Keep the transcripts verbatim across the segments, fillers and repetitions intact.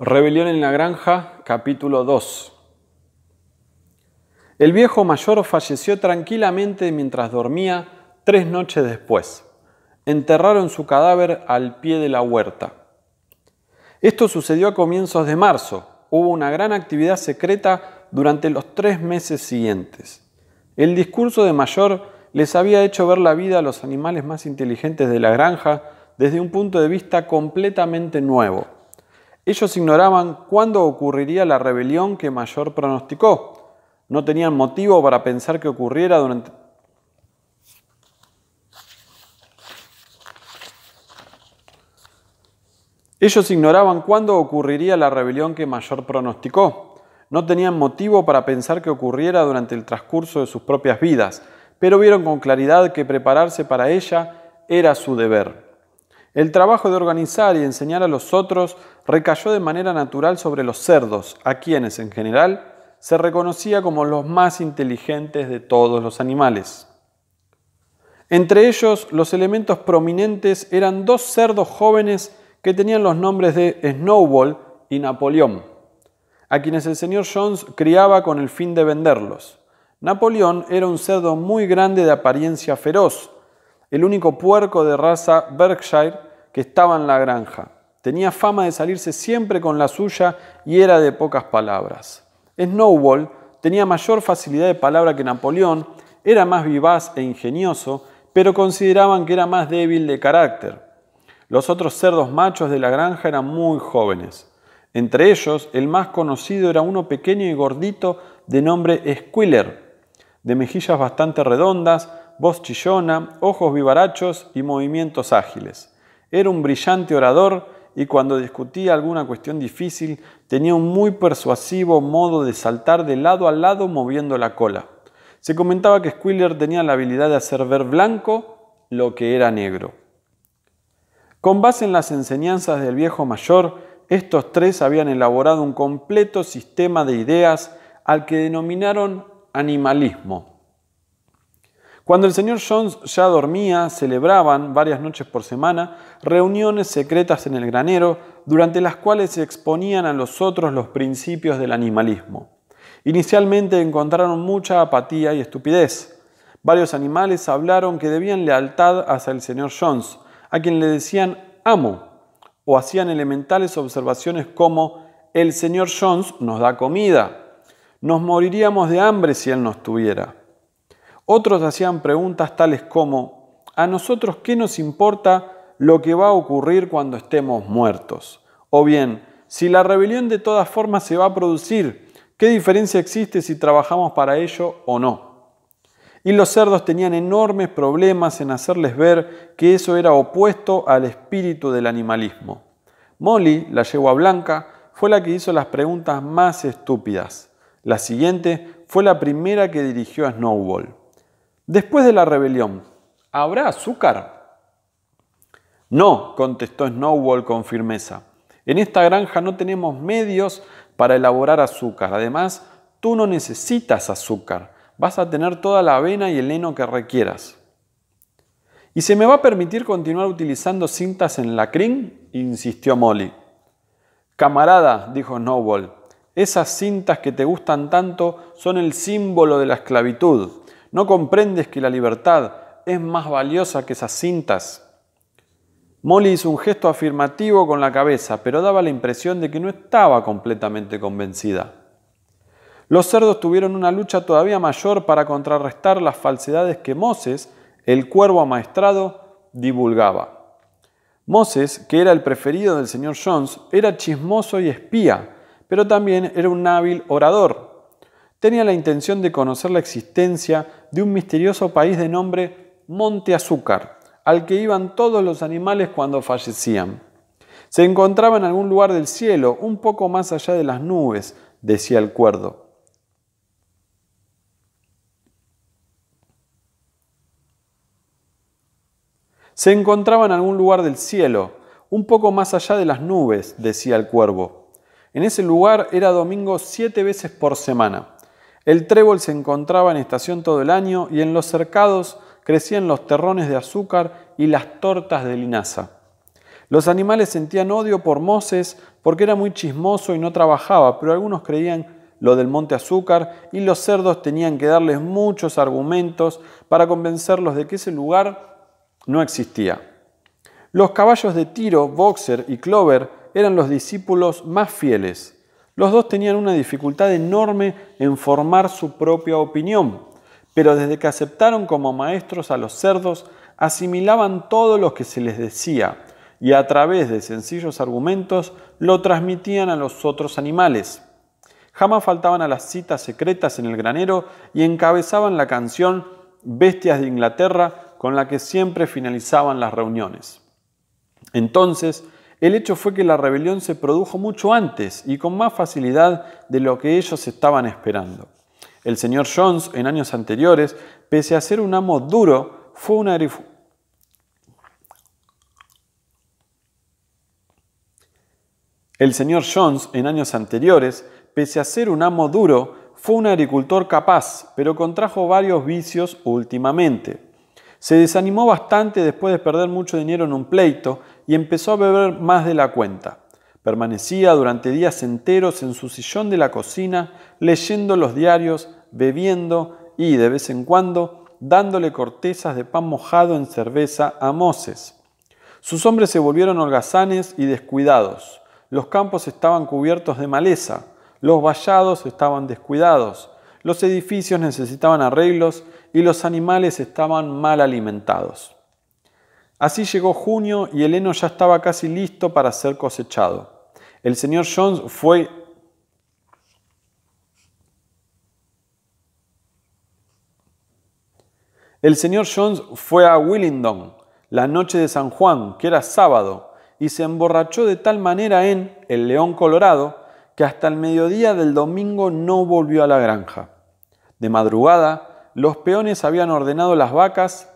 Rebelión en la Granja, capítulo dos. El viejo Mayor falleció tranquilamente mientras dormía tres noches después. Enterraron su cadáver al pie de la huerta. Esto sucedió a comienzos de marzo. Hubo una gran actividad secreta durante los tres meses siguientes. El discurso de Mayor les había hecho ver la vida a los animales más inteligentes de la granja desde un punto de vista completamente nuevo. Ellos ignoraban cuándo ocurriría la rebelión que Mayor pronosticó. No tenían motivo para pensar que ocurriera durante... Ellos ignoraban cuándo ocurriría la rebelión que Mayor pronosticó. No tenían motivo para pensar que ocurriera durante el transcurso de sus propias vidas, pero vieron con claridad que prepararse para ella era su deber. El trabajo de organizar y enseñar a los otros recayó de manera natural sobre los cerdos, a quienes, en general, se reconocía como los más inteligentes de todos los animales. Entre ellos, los elementos prominentes eran dos cerdos jóvenes que tenían los nombres de Snowball y Napoleón, a quienes el señor Jones criaba con el fin de venderlos. Napoleón era un cerdo muy grande de apariencia feroz, el único puerco de raza Berkshire que estaba en la granja. Tenía fama de salirse siempre con la suya y era de pocas palabras. Snowball tenía mayor facilidad de palabra que Napoleón, era más vivaz e ingenioso, pero consideraban que era más débil de carácter. Los otros cerdos machos de la granja eran muy jóvenes. Entre ellos, el más conocido era uno pequeño y gordito de nombre Squealer, de mejillas bastante redondas, voz chillona, ojos vivarachos y movimientos ágiles. Era un brillante orador y cuando discutía alguna cuestión difícil tenía un muy persuasivo modo de saltar de lado a lado moviendo la cola. Se comentaba que Squealer tenía la habilidad de hacer ver blanco lo que era negro. Con base en las enseñanzas del viejo mayor, estos tres habían elaborado un completo sistema de ideas al que denominaron animalismo. Cuando el señor Jones ya dormía, celebraban, varias noches por semana, reuniones secretas en el granero, durante las cuales se exponían a los otros los principios del animalismo. Inicialmente encontraron mucha apatía y estupidez. Varios animales hablaron que debían lealtad hacia el señor Jones, a quien le decían amo, o hacían elementales observaciones como «El señor Jones nos da comida», «Nos moriríamos de hambre si él nos tuviera». Otros hacían preguntas tales como, ¿a nosotros qué nos importa lo que va a ocurrir cuando estemos muertos? O bien, si la rebelión de todas formas se va a producir, ¿qué diferencia existe si trabajamos para ello o no? Y los cerdos tenían enormes problemas en hacerles ver que eso era opuesto al espíritu del animalismo. Molly, la yegua blanca, fue la que hizo las preguntas más estúpidas. La siguiente fue la primera que dirigió a Snowball. Después de la rebelión, ¿habrá azúcar? No, contestó Snowball con firmeza. En esta granja no tenemos medios para elaborar azúcar. Además, tú no necesitas azúcar. Vas a tener toda la avena y el heno que requieras. ¿Y se me va a permitir continuar utilizando cintas en lacrín? Insistió Molly. Camarada, dijo Snowball, esas cintas que te gustan tanto son el símbolo de la esclavitud. ¿No comprendes que la libertad es más valiosa que esas cintas? Molly hizo un gesto afirmativo con la cabeza, pero daba la impresión de que no estaba completamente convencida. Los cerdos tuvieron una lucha todavía mayor para contrarrestar las falsedades que Moses, el cuervo amaestrado, divulgaba. Moses, que era el preferido del señor Jones, era chismoso y espía, pero también era un hábil orador. Tenía la intención de conocer la existencia de un misterioso país de nombre Monte Azúcar, al que iban todos los animales cuando fallecían. Se encontraba en algún lugar del cielo, un poco más allá de las nubes, decía el cuervo. Se encontraba en algún lugar del cielo, un poco más allá de las nubes, decía el cuervo. En ese lugar era domingo siete veces por semana. El trébol se encontraba en estación todo el año y en los cercados crecían los terrones de azúcar y las tortas de linaza. Los animales sentían odio por Moses porque era muy chismoso y no trabajaba, pero algunos creían lo del Monte Azúcar y los cerdos tenían que darles muchos argumentos para convencerlos de que ese lugar no existía. Los caballos de tiro, Boxer y Clover, eran los discípulos más fieles. Los dos tenían una dificultad enorme en formar su propia opinión, pero desde que aceptaron como maestros a los cerdos, asimilaban todo lo que se les decía y a través de sencillos argumentos lo transmitían a los otros animales. Jamás faltaban a las citas secretas en el granero y encabezaban la canción Bestias de Inglaterra con la que siempre finalizaban las reuniones. Entonces, el hecho fue que la rebelión se produjo mucho antes y con más facilidad de lo que ellos estaban esperando. El señor Jones, en años anteriores, pese a ser un amo duro, fue una grifu... El señor Jones, en años anteriores, pese a ser un amo duro, fue un agricultor capaz, pero contrajo varios vicios últimamente. Se desanimó bastante después de perder mucho dinero en un pleito y empezó a beber más de la cuenta. Permanecía durante días enteros en su sillón de la cocina, leyendo los diarios, bebiendo y, de vez en cuando, dándole cortezas de pan mojado en cerveza a Moses. Sus hombres se volvieron holgazanes y descuidados. Los campos estaban cubiertos de maleza, los vallados estaban descuidados, los edificios necesitaban arreglos y los animales estaban mal alimentados. Así llegó junio y el heno ya estaba casi listo para ser cosechado. El señor Jones fue... El señor Jones fue a Willingdon la noche de San Juan, que era sábado, y se emborrachó de tal manera en el León Colorado que hasta el mediodía del domingo no volvió a la granja. De madrugada, los peones habían ordenado las vacas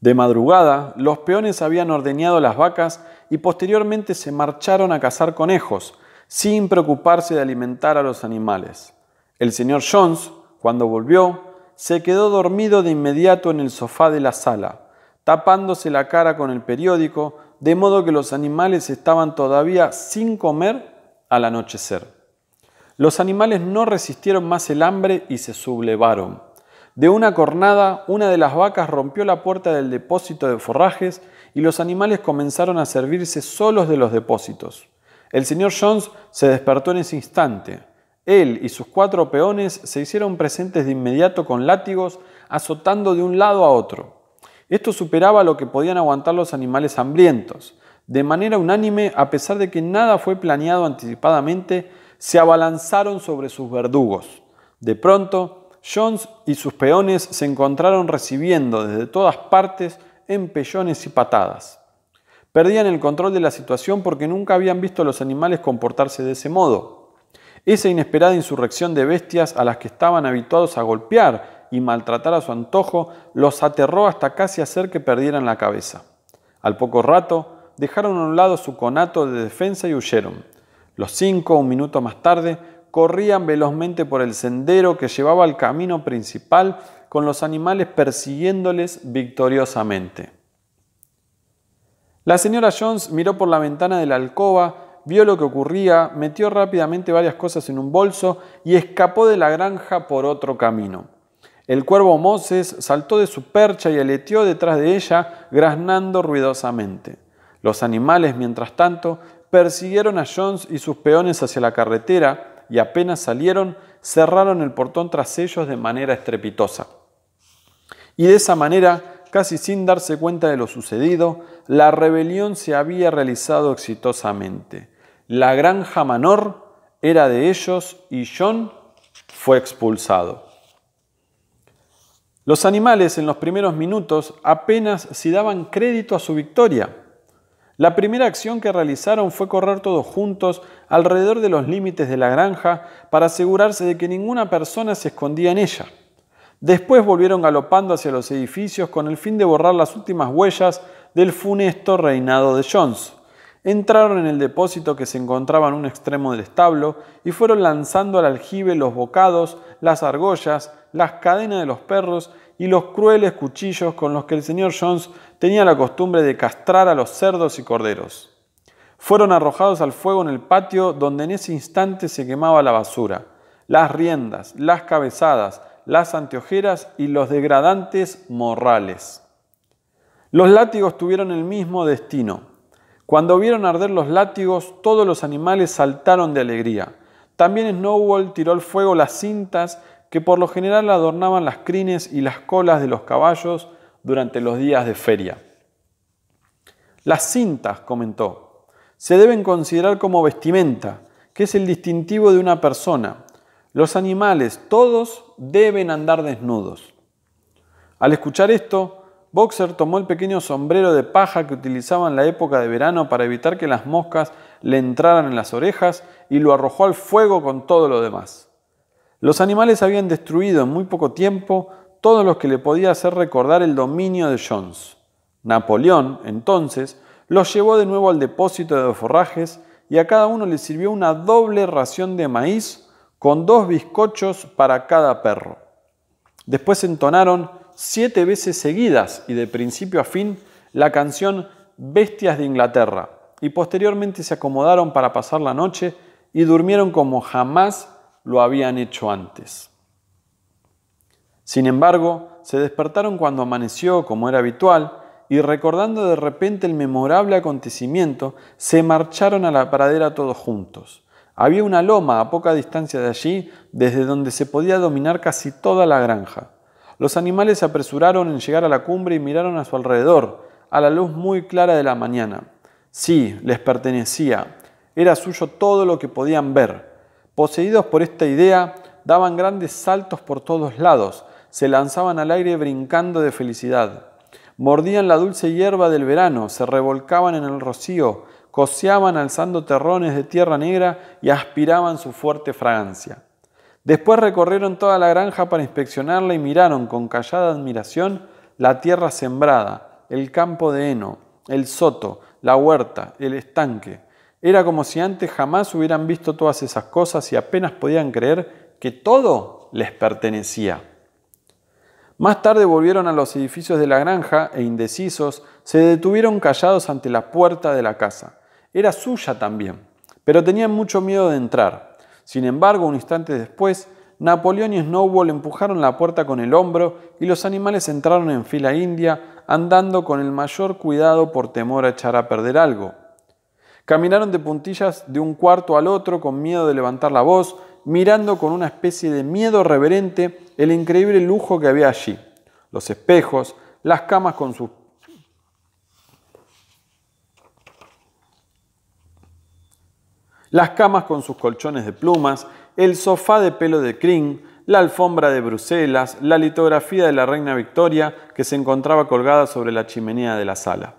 De madrugada, los peones habían ordeñado las vacas y posteriormente se marcharon a cazar conejos, sin preocuparse de alimentar a los animales. El señor Jones, cuando volvió, se quedó dormido de inmediato en el sofá de la sala, tapándose la cara con el periódico, de modo que los animales estaban todavía sin comer al anochecer. Los animales no resistieron más el hambre y se sublevaron. De una cornada, una de las vacas rompió la puerta del depósito de forrajes y los animales comenzaron a servirse solos de los depósitos. El señor Jones se despertó en ese instante. Él y sus cuatro peones se hicieron presentes de inmediato con látigos, azotando de un lado a otro. Esto superaba lo que podían aguantar los animales hambrientos. De manera unánime, a pesar de que nada fue planeado anticipadamente, se abalanzaron sobre sus verdugos. De pronto, Jones y sus peones se encontraron recibiendo desde todas partes empellones y patadas. Perdían el control de la situación porque nunca habían visto a los animales comportarse de ese modo. Esa inesperada insurrección de bestias a las que estaban habituados a golpear y maltratar a su antojo los aterró hasta casi hacer que perdieran la cabeza. Al poco rato dejaron a un lado su conato de defensa y huyeron. Los cinco, un minuto más tarde, corrían velozmente por el sendero que llevaba al camino principal, con los animales persiguiéndoles victoriosamente. La señora Jones miró por la ventana de la alcoba, vio lo que ocurría, metió rápidamente varias cosas en un bolso y escapó de la granja por otro camino. El cuervo Moses saltó de su percha y aleteó detrás de ella, graznando ruidosamente. Los animales, mientras tanto, persiguieron a Jones y sus peones hacia la carretera, y apenas salieron, cerraron el portón tras ellos de manera estrepitosa. Y de esa manera, casi sin darse cuenta de lo sucedido, la rebelión se había realizado exitosamente. La granja Manor era de ellos y John fue expulsado. Los animales en los primeros minutos apenas si daban crédito a su victoria. La primera acción que realizaron fue correr todos juntos alrededor de los límites de la granja para asegurarse de que ninguna persona se escondía en ella. Después volvieron galopando hacia los edificios con el fin de borrar las últimas huellas del funesto reinado de Jones. Entraron en el depósito que se encontraba en un extremo del establo y fueron lanzando al aljibe los bocados, las argollas, las cadenas de los perros y los crueles cuchillos con los que el señor Jones tenía la costumbre de castrar a los cerdos y corderos. Fueron arrojados al fuego en el patio donde en ese instante se quemaba la basura, las riendas, las cabezadas, las anteojeras y los degradantes morrales. Los látigos tuvieron el mismo destino. Cuando vieron arder los látigos, todos los animales saltaron de alegría. También Snowball tiró al fuego las cintas que por lo general adornaban las crines y las colas de los caballos durante los días de feria. Las cintas, comentó, se deben considerar como vestimenta, que es el distintivo de una persona. Los animales, todos, deben andar desnudos. Al escuchar esto, Boxer tomó el pequeño sombrero de paja que utilizaba en la época de verano para evitar que las moscas le entraran en las orejas y lo arrojó al fuego con todo lo demás. Los animales habían destruido en muy poco tiempo todos los que le podía hacer recordar el dominio de Jones. Napoleón, entonces, los llevó de nuevo al depósito de forrajes y a cada uno le sirvió una doble ración de maíz con dos bizcochos para cada perro. Después entonaron siete veces seguidas y de principio a fin la canción Bestias de Inglaterra y posteriormente se acomodaron para pasar la noche y durmieron como jamás lo habían hecho antes. Sin embargo, se despertaron cuando amaneció, como era habitual, y recordando de repente el memorable acontecimiento, se marcharon a la pradera todos juntos. Había una loma a poca distancia de allí, desde donde se podía dominar casi toda la granja. Los animales se apresuraron en llegar a la cumbre y miraron a su alrededor, a la luz muy clara de la mañana. Sí, les pertenecía. Era suyo todo lo que podían ver. Poseídos por esta idea, daban grandes saltos por todos lados, se lanzaban al aire brincando de felicidad. Mordían la dulce hierba del verano, se revolcaban en el rocío, coceaban alzando terrones de tierra negra y aspiraban su fuerte fragancia. Después recorrieron toda la granja para inspeccionarla y miraron con callada admiración la tierra sembrada, el campo de heno, el soto, la huerta, el estanque. Era como si antes jamás hubieran visto todas esas cosas y apenas podían creer que todo les pertenecía. Más tarde volvieron a los edificios de la granja e indecisos se detuvieron callados ante la puerta de la casa. Era suya también, pero tenían mucho miedo de entrar. Sin embargo, un instante después, Napoleón y Snowball empujaron la puerta con el hombro y los animales entraron en fila india, andando con el mayor cuidado por temor a echar a perder algo. Caminaron de puntillas de un cuarto al otro con miedo de levantar la voz, mirando con una especie de miedo reverente el increíble lujo que había allí. Los espejos, las camas con sus Las camas con sus colchones de plumas, el sofá de pelo de crin, la alfombra de Bruselas, la litografía de la reina Victoria que se encontraba colgada sobre la chimenea de la sala.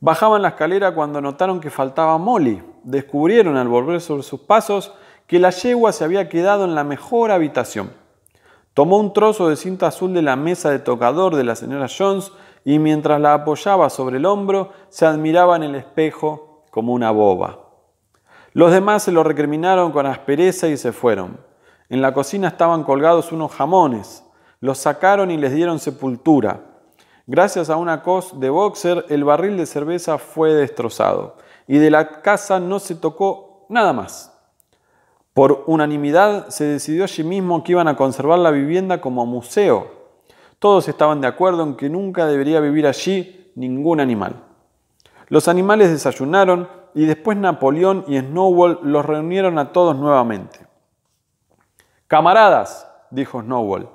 Bajaban la escalera cuando notaron que faltaba Molly. Descubrieron al volver sobre sus pasos que la yegua se había quedado en la mejor habitación. Tomó un trozo de cinta azul de la mesa de tocador de la señora Jones y mientras la apoyaba sobre el hombro se admiraba en el espejo como una boba. Los demás se lo recriminaron con aspereza y se fueron. En la cocina estaban colgados unos jamones. Los sacaron y les dieron sepultura. Gracias a una cos de Boxer, el barril de cerveza fue destrozado. Y de la casa no se tocó nada más. Por unanimidad se decidió allí mismo que iban a conservar la vivienda como museo. Todos estaban de acuerdo en que nunca debería vivir allí ningún animal. Los animales desayunaron y después Napoleón y Snowball los reunieron a todos nuevamente. «Camaradas», dijo Snowball,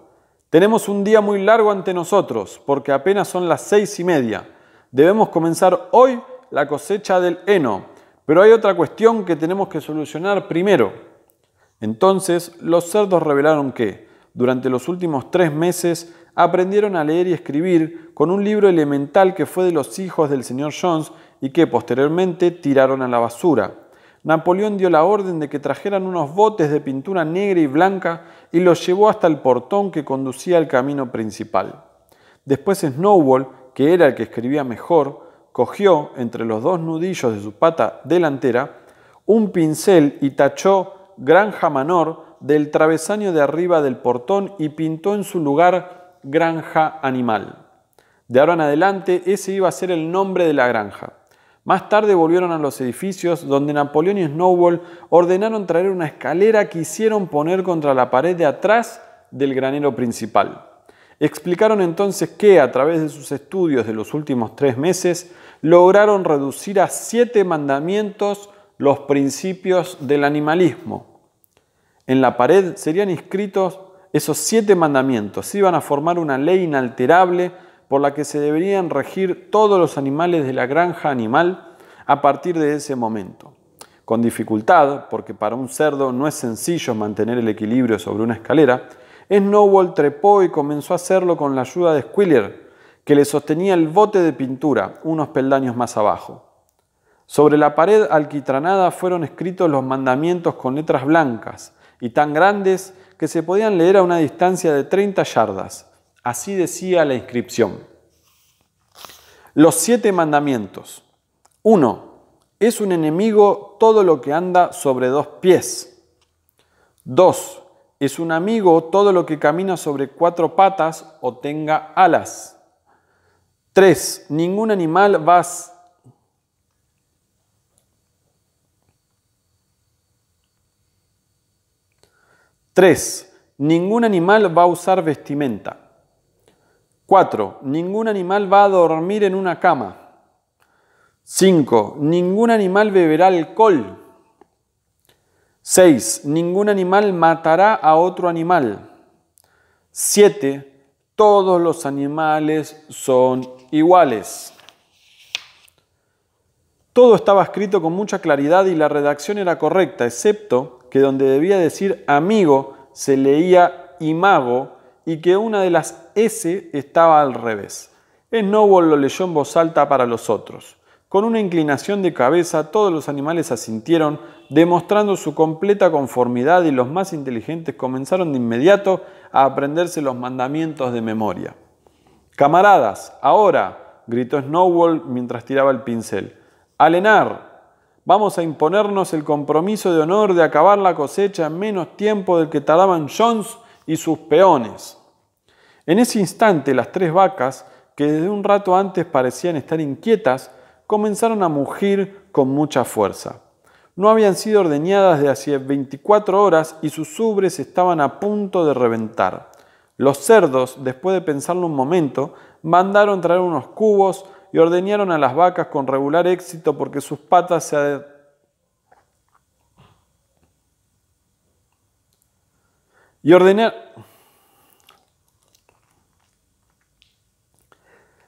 «tenemos un día muy largo ante nosotros, porque apenas son las seis y media. Debemos comenzar hoy la cosecha del heno, pero hay otra cuestión que tenemos que solucionar primero». Entonces, los cerdos revelaron que, durante los últimos tres meses, aprendieron a leer y escribir con un libro elemental que fue de los hijos del señor Jones y que posteriormente tiraron a la basura. Napoleón dio la orden de que trajeran unos botes de pintura negra y blanca y los llevó hasta el portón que conducía al camino principal. Después Snowball, que era el que escribía mejor, cogió, entre los dos nudillos de su pata delantera, un pincel y tachó Granja Manor del travesaño de arriba del portón y pintó en su lugar Granja Animal. De ahora en adelante, ese iba a ser el nombre de la granja. Más tarde volvieron a los edificios donde Napoleón y Snowball ordenaron traer una escalera que hicieron poner contra la pared de atrás del granero principal. Explicaron entonces que, a través de sus estudios de los últimos tres meses, lograron reducir a siete mandamientos los principios del animalismo. En la pared serían inscritos esos siete mandamientos. Iban a formar una ley inalterable por la que se deberían regir todos los animales de la granja animal a partir de ese momento. Con dificultad, porque para un cerdo no es sencillo mantener el equilibrio sobre una escalera, Snowball trepó y comenzó a hacerlo con la ayuda de Squealer, que le sostenía el bote de pintura unos peldaños más abajo. Sobre la pared alquitranada fueron escritos los mandamientos con letras blancas y tan grandes que se podían leer a una distancia de treinta yardas. Así decía la inscripción. Los siete mandamientos. uno. Es un enemigo todo lo que anda sobre dos pies. dos. Es un amigo todo lo que camina sobre cuatro patas o tenga alas. tres. Ningún animal va a... tres. Ningún animal va a usar vestimenta. cuatro. Ningún animal va a dormir en una cama. cinco. Ningún animal beberá alcohol. seis. Ningún animal matará a otro animal. siete. Todos los animales son iguales. Todo estaba escrito con mucha claridad y la redacción era correcta, excepto que donde debía decir amigo se leía imago, y que una de las S estaba al revés. Snowball lo leyó en voz alta para los otros. Con una inclinación de cabeza, todos los animales asintieron, demostrando su completa conformidad, y los más inteligentes comenzaron de inmediato a aprenderse los mandamientos de memoria. «Camaradas, ahora», gritó Snowball mientras tiraba el pincel, «¡alenar! Vamos a imponernos el compromiso de honor de acabar la cosecha en menos tiempo del que tardaban Jones y sus peones». En ese instante, las tres vacas, que desde un rato antes parecían estar inquietas, comenzaron a mugir con mucha fuerza. No habían sido ordeñadas de hacía veinticuatro horas y sus ubres estaban a punto de reventar. Los cerdos, después de pensarlo un momento, mandaron traer unos cubos y ordeñaron a las vacas con regular éxito porque sus patas se adentraron. Y ordenar...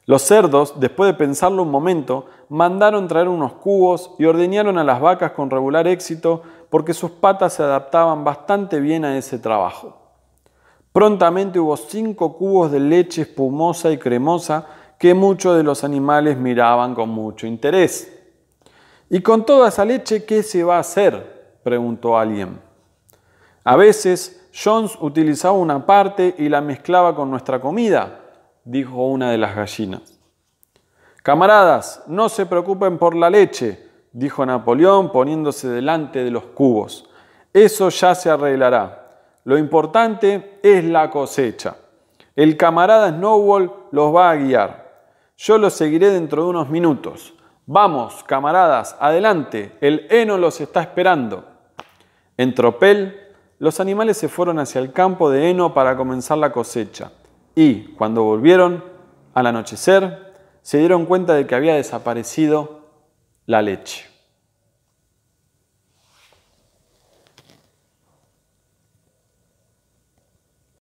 Los cerdos, después de pensarlo un momento, mandaron traer unos cubos y ordeñaron a las vacas con regular éxito porque sus patas se adaptaban bastante bien a ese trabajo. Prontamente hubo cinco cubos de leche espumosa y cremosa que muchos de los animales miraban con mucho interés. «¿Y con toda esa leche qué se va a hacer?», preguntó alguien. «A veces Jones utilizaba una parte y la mezclaba con nuestra comida», dijo una de las gallinas. «Camaradas, no se preocupen por la leche», dijo Napoleón poniéndose delante de los cubos. «Eso ya se arreglará. Lo importante es la cosecha. El camarada Snowball los va a guiar. Yo los seguiré dentro de unos minutos. Vamos, camaradas, adelante, el heno los está esperando». En tropel, los animales se fueron hacia el campo de heno para comenzar la cosecha. Y, cuando volvieron, al anochecer, se dieron cuenta de que había desaparecido la leche.